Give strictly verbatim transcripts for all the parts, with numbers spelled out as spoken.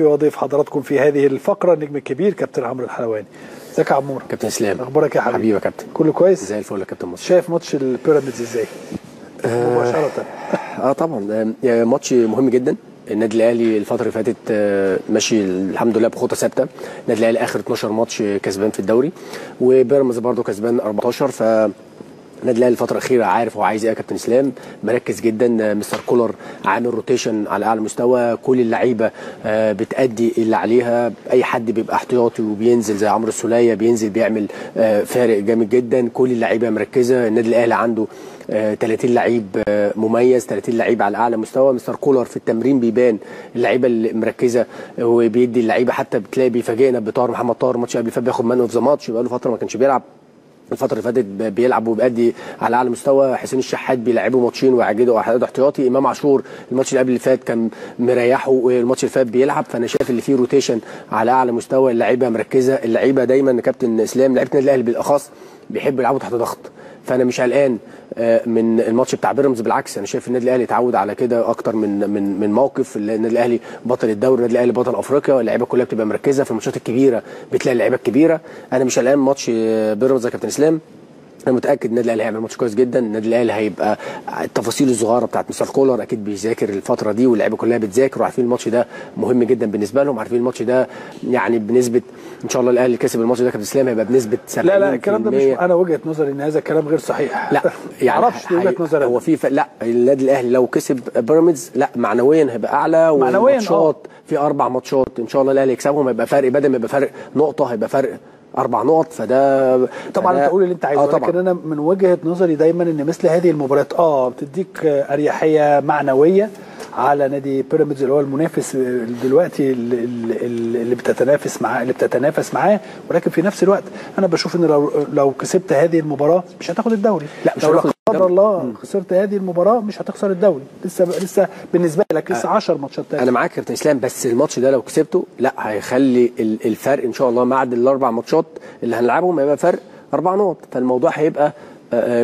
وضيف حضراتكم في هذه الفقره النجم الكبير كابتن عمرو الحلواني. ازيك يا عمور؟ كابتن اسلام اخبارك يا حبيبي؟ حبيبي يا كابتن كله كويس زي الفل يا كابتن مصطفى. شايف ماتش البيراميدز ازاي؟ آه مباشره اه طبعا ماتش مهم جدا. النادي الاهلي الفتره اللي فاتت آه ماشي الحمد لله بخطه ثابته. النادي الاهلي اخر اتناشر ماتش كسبان في الدوري وبيراميدز برده كسبان اربعتاشر. ف النادي الاهلي الفتره الاخيره عارف هو عايز ايه يا كابتن اسلام، مركز جدا. مستر كولر عامل روتيشن على اعلى مستوى، كل اللعيبه بتادي اللي عليها، اي حد بيبقى احتياطي وبينزل زي عمرو السوليه بينزل بيعمل فارق جامد جدا، كل اللعيبه مركزه. النادي الاهلي عنده تلاتين لعيب مميز، تلاتين لعيب على اعلى مستوى. مستر كولر في التمرين بيبان اللعيبه اللي مركزه وبيدي اللعيبه، حتى بتلاقي بيفاجئنا بطاهر محمد طاهر الماتش اللي فات بياخد مان اوف ذا ماتش، بقى له فتره ما كانش بيلعب. الفترة اللي فاتت بيلعب وبيأدي على أعلى مستوى. حسين الشحات بيلعبه ماتشين ويعجده احتياطي. إمام عاشور الماتش اللي قبل اللي فات كان مريحه والماتش اللي فات بيلعب. فأنا شايف اللي فيه روتيشن على أعلى مستوى، اللعيبة مركزة، اللعيبة دايما كابتن إسلام لعيبة النادي الأهلي بالأخص بيحبوا يلعبوا تحت ضغط. فانا مش قلقان من الماتش بتاع بيراميدز، بالعكس انا شايف النادي الاهلي اتعود على كده اكتر من من من موقف. النادي الاهلي بطل الدوري، النادي الاهلي بطل افريقيا، اللعيبه كلها بتبقى مركزه في الماتشات الكبيره، بتلاقي اللعيبه الكبيره. انا مش قلقان من ماتش بيراميدز يا كابتن اسلام، انا متاكد النادي الاهلي هيعمل ماتش كويس جدا. النادي الاهلي هيبقى التفاصيل الصغيره بتاعت مستر كولر اكيد بيذاكر الفتره دي، واللعيبه كلها بتذاكر وعارفين الماتش ده مهم جدا بالنسبه لهم، عارفين الماتش ده يعني بنسبه ان شاء الله الاهلي كسب الماتش ده كابتن اسلام هيبقى بنسبه سبعين بالمية. لا لا الكلام ده مش انا وجهه نظري ان هذا الكلام غير صحيح، لا يعني ما اعرفش وجهه نظري هو في ف... لا النادي الاهلي لو كسب بيراميدز لا معنويا هيبقى اعلى، والماتشات في اربع ماتشات ان شاء الله الاهلي يكسبهم هيبقى فرق، بدل ما يبقى فرق نقطه هيبقى فرق أربع نقط. فده طبعا انت قول اللي انت عايزه، لكن انا من وجهه نظري دايما ان مثل هذه المباريات اه بتديك اريحيه معنويه على نادي بيراميدز اللي هو المنافس دلوقتي اللي بتتنافس معاه اللي بتتنافس معاه ولكن في نفس الوقت انا بشوف ان لو لو كسبت هذه المباراه مش هتاخد الدوري، لا مش لو لا قدر الله خسرت هذه المباراه مش هتخسر الدوري، لسه لسه بالنسبه لك لسه عشر ماتشات تاني. انا معاك يا كابتن اسلام، بس الماتش ده لو كسبته لا هيخلي الفرق ان شاء الله بعد الاربع ماتشات اللي هنلعبهم هيبقى فرق اربع نقط، فالموضوع هيبقى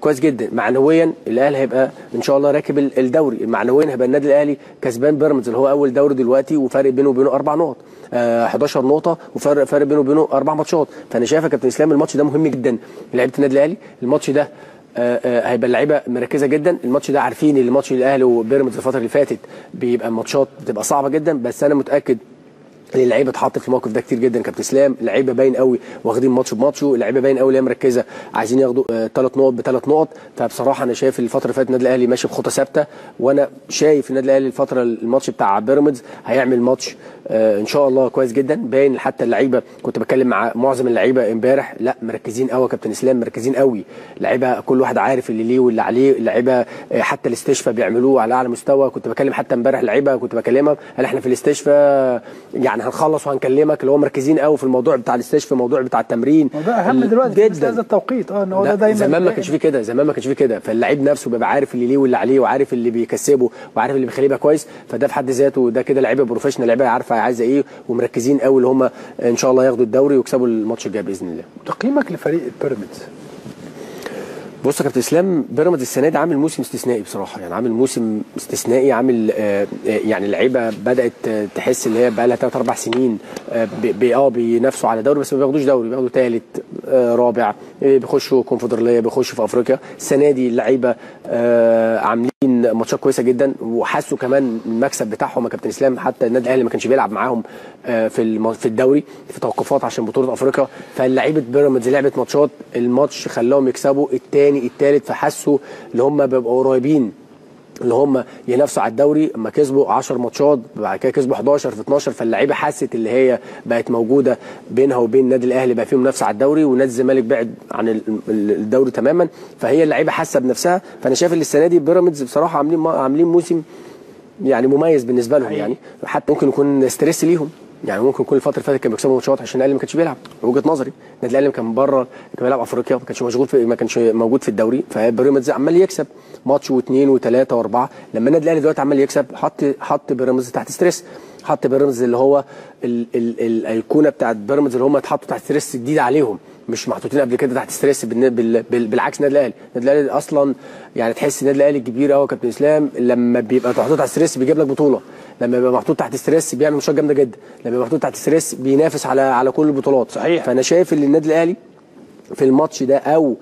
كويس جدا معنويا. الاهلي هيبقى ان شاء الله راكب الدوري معنويا، هيبقى النادي الاهلي كسبان بيراميدز اللي هو اول دوري دلوقتي وفارق بينه وبينه اربع نقط، أه حداشر نقطه وفارق فارق بينه وبينه اربع ماتشات. فانا شايف يا كابتن اسلام الماتش ده مهم جدا لعيبه النادي الاهلي، الماتش ده هيبقى اللعيبه مركزه جدا، الماتش ده عارفين ان ماتش الاهلي وبيراميدز الفتره اللي فاتت بيبقى الماتشات بتبقى صعبه جدا، بس انا متاكد ان اللعيبه اتحطت في الموقف ده كتير جدا كابتن اسلام. اللعيبه باين قوي واخدين ماتش بماتشه، اللعيبه باين قوي اللي هي مركزه عايزين ياخدوا ثلاث نقط بثلاث نقط. فبصراحه انا شايف الفتره اللي فاتت النادي الاهلي ماشي بخطه ثابته، وانا شايف النادي الاهلي الفتره الماتش بتاع بيراميدز هيعمل ماتش ان شاء الله كويس جدا. باين حتى اللعيبه كنت بتكلم مع معظم اللعيبه امبارح، لا مركزين قوي يا كابتن اسلام، مركزين قوي اللعيبه، كل واحد عارف اللي ليه واللي عليه. اللعيبه حتى الاستشفاء بيعملوه على اعلى مستوى، كنت بكلم حتى امبارح اللعيبه كنت بكلمهم قال احنا في الاستشفاء يعني هنخلص وهنكلمك، اللي هو مركزين قوي في الموضوع بتاع الاستشفاء، الموضوع بتاع التمرين ده اهم دلوقتي في هذا التوقيت. اه ان هو ده دايما زمان ما كانش فيه كده، زمان ما كانش فيه كده، فاللعيب نفسه بيبقى عارف اللي ليه واللي عليه وعارف اللي بيكسبه وعارف اللي بيخليه يبقى كويس. فده في حد ذاته ده كده لعيبه بروفيشنال، لعيبه عارفه عايزه ايه ومركزين قوي اللي هم ان شاء الله ياخدوا الدوري ويكسبوا الماتش الجاي باذن الله. تقييمك لفريق بيراميدز؟ بص يا كابتن اسلام، بيراميدز السنه دي عامل موسم استثنائي بصراحه، يعني عامل موسم استثنائي، عامل آآ آآ يعني اللعيبه بدات تحس ان هي بقى لها ثلاث اربع سنين اه بينافسوا على دوري بس ما بياخدوش دوري، بياخدوا ثالث رابع، بيخشوا كونفدراليه، بيخشوا في افريقيا. السنه دي اللعيبه عاملين ماتشات كويسه جدا وحسوا كمان المكسب بتاعهم يا كابتن اسلام، حتى النادي الاهلي ما كانش بيلعب معاهم في في الدوري في توقفات عشان بطوله افريقيا، فلعيبه بيراميدز لعبت ماتشات الماتش خلاهم يكسبوا الثاني الثالث، فحسوا ان هم بيبقوا قريبين اللي هم ينافسوا على الدوري. اما كسبوا عشر ماتشات بعد كده كسبوا حداشر في اتناشر، فاللعيبه حست اللي هي بقت موجوده بينها وبين النادي الاهلي، بقى في منافسه على الدوري ونادي الزمالك بعد عن الدوري تماما، فهي اللعيبه حاسه بنفسها. فانا شايف ان السنه دي بيراميدز بصراحه عاملين عاملين موسم يعني مميز بالنسبه لهم، يعني حتى ممكن يكون ستريس ليهم، يعني ممكن كل الفتره اللي فاتت كانوا بيكسبوا ماتشات عشان الاهلي ما كانش بيلعب. وجهه نظري النادي الاهلي كان بره كان بيلعب افريقيا، ما كانش مشغول في ما كانش موجود في الدوري، فبيراميدز عمال يكسب ماتش واثنين وثلاثه واربعه. لما النادي الاهلي دلوقتي عمال يكسب حط حط بيراميدز تحت ستريس، حط بيراميدز اللي هو ال ال الايقونه بتاعت بيراميدز اللي هم اتحطوا تحت ستريس جديد عليهم، مش محطوطين قبل كده تحت ستريس. بالعكس النادي الاهلي النادي الاهلي اصلا يعني تحس النادي الاهلي كبير قوي يا كابتن اسلام، لما بيبقى محطوط تحت ستريس بيجيب لك بطوله، لما يبقى محطوط تحت ستريس بيعمل ماتشات جامده جدا، لما يبقى محطوط تحت ستريس بينافس على على كل البطولات. صحيح. فانا شايف ان النادي الاهلي في الماتش ده او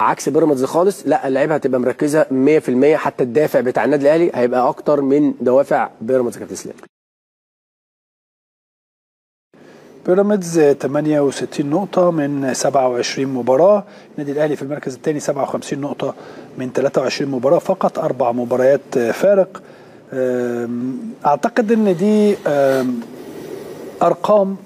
عكس بيراميدز خالص، لا اللعيبه هتبقى مركزه مية في المية، حتى الدافع بتاع النادي الاهلي هيبقى اكتر من دوافع بيراميدز. كابتن اسلام، بيراميدز تمنية وستين نقطة من سبعة وعشرين مباراة، النادي الأهلي في المركز الثاني سبعة وخمسين نقطة من ثلاثة وعشرين مباراة، فقط أربع مباريات فارق. أعتقد إن دي أرقام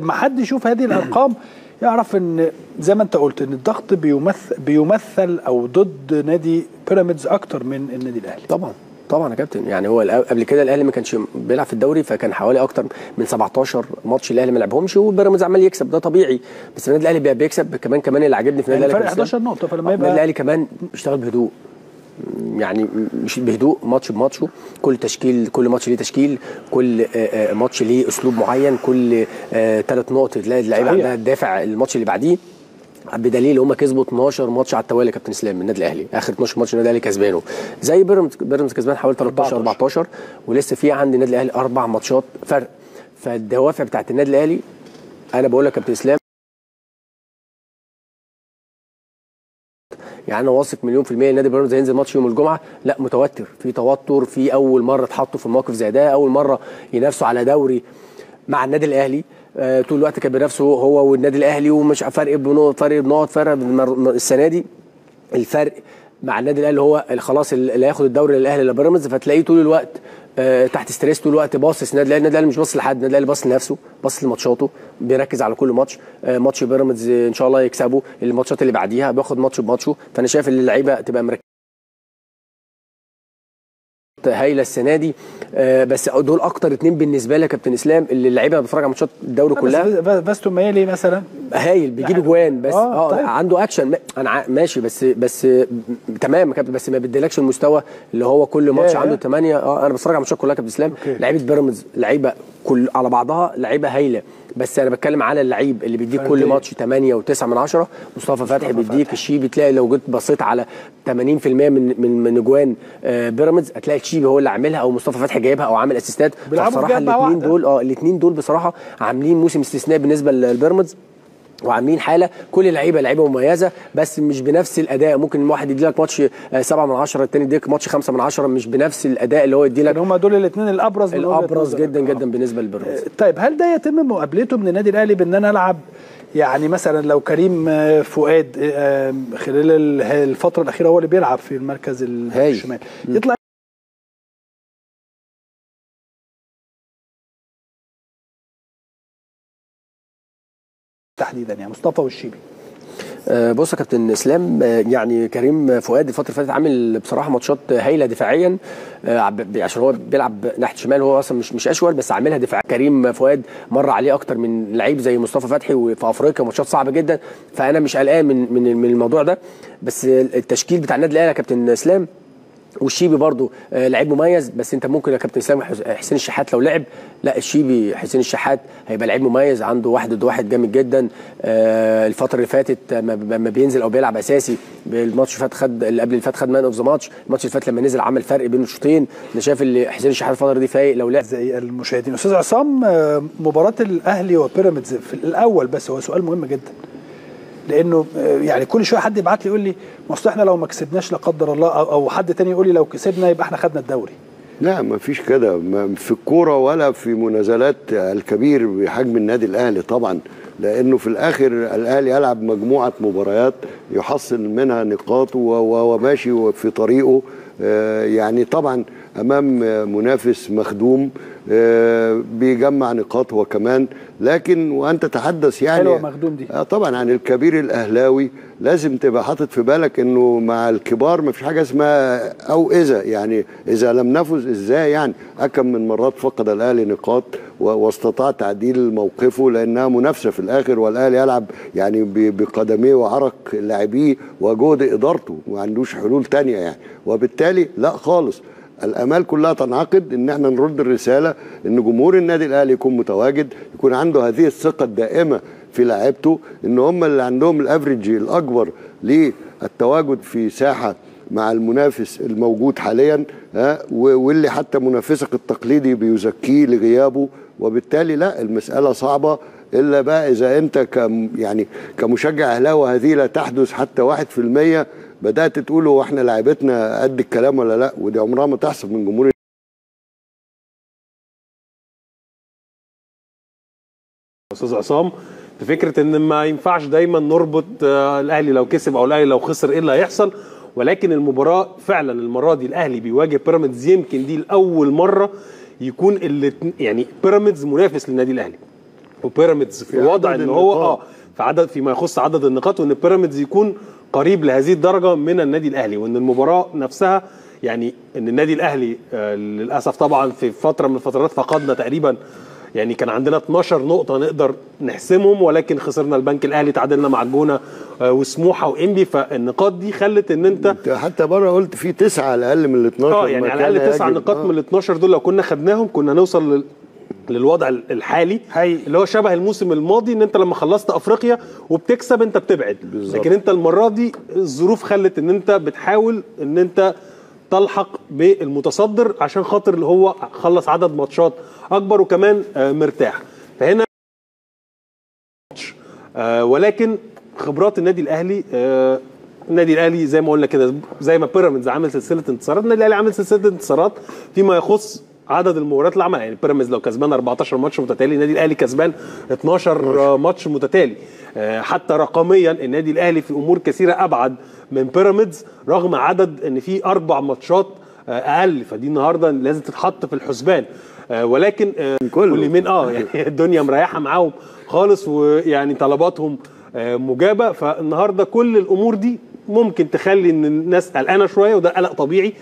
ما حد يشوف هذه الأرقام يعرف إن زي ما أنت قلت إن الضغط بيمثل بيمثل أو ضد نادي بيراميدز أكتر من النادي الأهلي. طبعًا طبعا يا كابتن، يعني هو قبل كده الاهلي ما كانش بيلعب في الدوري، فكان حوالي اكتر من سبعتاشر ماتش الاهلي ما لعبهمش وبيراميدز عمال يكسب، ده طبيعي. بس النادي الاهلي بيكسب كمان كمان اللي عاجبني في النادي الاهلي فرق حداشر نقطه، فلما يبقى النادي الاهلي كمان بيشتغل بهدوء، يعني مش بهدوء ماتش بماتشه، كل تشكيل كل ماتش ليه تشكيل، كل ماتش ليه اسلوب معين، كل ثلاث نقط تلاقي اللعيبه عندها الدافع الماتش اللي بعديه، بدليل هم كسبوا اتناشر ماتش على التوالي كابتن اسلام النادي الاهلي، اخر اتناشر ماتش النادي الاهلي كسبانه، زي بيراميدز بيراميدز كسبان حوالي تلتاشر اربعتاشر ولسه في عند النادي الاهلي اربع ماتشات فرق. فالدوافع بتاعت النادي الاهلي انا بقول لك كابتن اسلام، يعني انا واثق مليون في المية النادي بيراميدز هينزل ماتش يوم الجمعة لا متوتر، في توتر، في اول مرة اتحطوا في موقف زي ده، اول مرة ينافسوا على دوري مع النادي الاهلي، طول الوقت كان بنفسه هو والنادي الاهلي ومش فرق بنقط فرق بنقط فرق السنه دي الفرق مع النادي الاهلي هو خلاص اللي هياخد الدوري للاهلي ولا بيراميدز، فتلاقيه طول الوقت تحت ستريس، طول الوقت باصص النادي الاهلي، النادي الاهلي مش باصص لحد، النادي الاهلي باصص لنفسه، باصص لماتشاته، بيركز على كل ماتش، ماتش بيراميدز ان شاء الله يكسبه، الماتشات اللي بعديها بياخد ماتش بماتشه. فانا شايف ان اللعيبه تبقى مركزه هايله السنه دي، بس دول اكتر اتنين بالنسبه لي يا كابتن اسلام اللي اللعيبه بتتفرج على ماتشات الدوري كلها. بس توميلي مثلا هايل بيجيب اجوان بس اه طيب. عنده اكشن انا ماشي بس بس تمام يا كابتن، بس ما بيديلكش المستوى اللي هو كل ماتش ايه عنده تمانية. اه انا بتفرج على ماتشات كلها يا كابتن اسلام، لعيبه بيراميدز لعيبه كل على بعضها لعيبه هايله، بس انا بتكلم على اللعيب اللي بيديك كل ماتش تمانية وتسعة من عشرة، مصطفى فتحي بيديك، الشيبي بتلاقي لو جيت بصيت على تمانين في المية من من من اجوان بيراميدز هتلاقي الشيبي هو اللي عاملها او مصطفى فتحي جايبها او عامل اسيستات. بصراحه الاثنين دول اه الاثنين دول بصراحه عاملين موسم استثنائي بالنسبه للبيراميدز وعاملين حاله، كل لعيبه لعيبه مميزه بس مش بنفس الاداء. ممكن واحد يدي لك ماتش سبعة من عشرة، الثاني يديك ماتش خمسة من عشرة، مش بنفس الاداء اللي هو يدي لك. هم دول الاثنين الابرز الابرز جدا جدا آه. بالنسبه للبيراميدز. طيب هل ده يتم مقابلته من النادي الاهلي بان انا العب، يعني مثلا لو كريم فؤاد خلال الفتره الاخيره هو اللي بيلعب في المركز الشمال يطلع تحديدا، يعني مصطفى والشيبي؟ بص يا كابتن اسلام، يعني كريم فؤاد الفتره اللي فاتت عامل بصراحه ماتشات هايله دفاعيا، عشان هو بيلعب ناحيه شمال، هو اصلا مش مش اشول بس عاملها دفاع. كريم فؤاد مر عليه اكتر من لعيب زي مصطفى فتحي وفي افريقيا ماتشات صعبه جدا، فانا مش قلقان من من من الموضوع ده. بس التشكيل بتاع النادي الاهلي يا كابتن اسلام، والشيبي برضه لعيب مميز، بس انت ممكن يا كابتن اسلام حسين الشحات لو لعب، لا الشيبي حسين الشحات هيبقى لعيب مميز، عنده واحد ضد واحد جامد جدا. الفتره اللي فاتت لما بينزل او بيلعب اساسي، الماتش اللي فات خد اللي قبل اللي فات خد مان اوف ذا ماتش، الماتش اللي فات لما نزل عمل فرق بين الشوطين. انا شايف ان حسين الشحات الفتره دي فايق لو لعب. زي المشاهدين استاذ عصام، مباراه الاهلي وبيراميدز في الاول، بس هو سؤال مهم جدا لانه يعني كل شويه حد يبعت لي يقول لي ما اصل احنا لو ما كسبناش لا قدر الله، او حد تاني يقول لي لو كسبنا يبقى احنا خدنا الدوري. لا ما فيش كده في الكوره ولا في منازلات الكبير بحجم النادي الاهلي طبعا، لانه في الاخر الاهلي يلعب مجموعه مباريات يحصل منها نقاط وماشي في طريقه، يعني طبعا امام منافس مخدوم بيجمع نقاط هو كمان. لكن وانت تتحدث يعني طبعا عن الكبير الاهلاوي، لازم تبقى حاطط في بالك انه مع الكبار ما فيش حاجه اسمها او اذا، يعني اذا لم نفذ ازاي، يعني اكم من مرات فقد الاهلي نقاط واستطاع تعديل موقفه لانها منافسه في الاخر، والاهلي يلعب يعني بقدميه وعرق لاعبيه وجهد ادارته، ما عندوش حلول ثانيه يعني. وبالتالي لا خالص، الامال كلها تنعقد ان احنا نرد الرساله ان جمهور النادي الاهلي يكون متواجد، يكون عنده هذه الثقه الدائمه في لاعيبته، ان هم اللي عندهم الافريج الاكبر للتواجد في ساحه مع المنافس الموجود حاليا، ها، واللي حتى منافسك التقليدي بيزكيه لغيابه، وبالتالي لا المسألة صعبة، إلا بقى إذا أنت كم يعني كمشجع أهلاوي هذه لا تحدث حتى واحد في المية بدأت تقول هو إحنا لاعبتنا قد الكلام ولا لا، ودي عمرها ما تحصل من جمهور أستاذ عصام بفكرة إن ما ينفعش دايما نربط الأهلي لو كسب أو الأهلي لو خسر إيه اللي هيحصل، ولكن المباراة فعلا المرة دي الأهلي بيواجه بيراميدز، يمكن دي لأول مرة يكون اللي يعني بيراميدز منافس للنادي الأهلي، وبيراميدز في وضع ان هو اه في عدد فيما يخص عدد النقاط، وان بيراميدز يكون قريب لهذه الدرجه من النادي الاهلي، وان المباراه نفسها يعني ان النادي الاهلي آه للاسف طبعا في فتره من الفترات فقدنا تقريبا يعني كان عندنا اتناشر نقطه نقدر نحسمهم، ولكن خسرنا البنك الاهلي، تعادلنا مع الجونه آه وسموحه وانبي، فالنقاط دي خلت ان انت, انت حتى بره قلت في تسعة على الاقل من الاتناشر، اه يعني على الاقل تسعة نقاط من الاتناشر دول لو كنا خدناهم كنا نوصل لل للوضع الحالي هي. اللي هو شبه الموسم الماضي، ان انت لما خلصت افريقيا وبتكسب انت بتبعد بالزبط. لكن انت المره دي الظروف خلت ان انت بتحاول ان انت تلحق بالمتصدر عشان خاطر اللي هو خلص عدد ماتشات اكبر وكمان مرتاح، فهنا ولكن خبرات النادي الاهلي النادي الاهلي زي ما قلنا كده، زي ما بيراميدز عامل سلسله انتصارات النادي الاهلي عامل سلسله انتصارات فيما يخص عدد المباريات اللي عملها، يعني بيراميدز لو كسبان اربعتاشر ماتش متتالي، النادي الاهلي كسبان اتناشر ماتش متتالي، حتى رقميا النادي الاهلي في امور كثيره ابعد من بيراميدز رغم عدد ان في اربع ماتشات اقل، فدي النهارده لازم تتحط في الحسبان، ولكن كل مين اه يعني الدنيا مريحه معاهم خالص، ويعني طلباتهم مجابه، فالنهارده كل الامور دي ممكن تخلي ان الناس قلقانه شويه، وده قلق طبيعي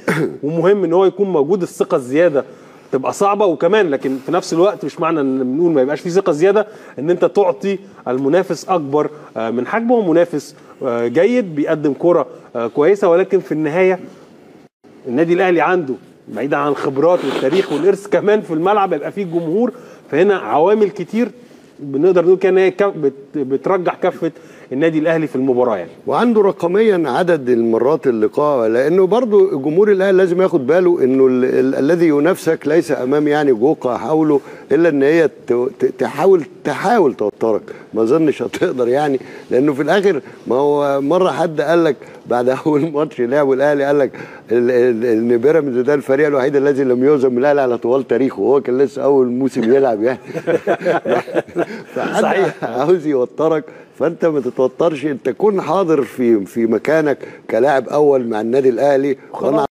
ومهم ان هو يكون موجود، الثقه الزياده تبقى صعبه وكمان، لكن في نفس الوقت مش معنى ان بنقول ما يبقاش في ثقه زياده ان انت تعطي المنافس اكبر من حجمه، ومنافس جيد بيقدم كره كويسه، ولكن في النهايه النادي الاهلي عنده بعيدا عن الخبرات والتاريخ والارث كمان في الملعب هيبقى فيه جمهور، فهنا عوامل كتير بنقدر نقول كان هي بترجح كفه النادي الاهلي في المباراه يعني. وعنده رقميا عدد المرات اللقاء، لانه برضو جمهور الاهلي لازم ياخد باله انه ال ال الذي ينافسك ليس امام يعني جوقه حوله، الا ان هي تحاول تحاول توترك، ما اظنش هتقدر يعني، لانه في الاخر ما هو مره حد قال لك بعد اول ماتش لعب الاهلي قال لك ان بيراميدز ده الفريق الوحيد الذي لم يهزم الاهلي على طوال تاريخه، وهو كان لسه اول موسم يلعب يعني صحيح عاوز يوترك، فانت ما تتوترش، انت كن حاضر في في مكانك كلاعب اول مع النادي الاهلي.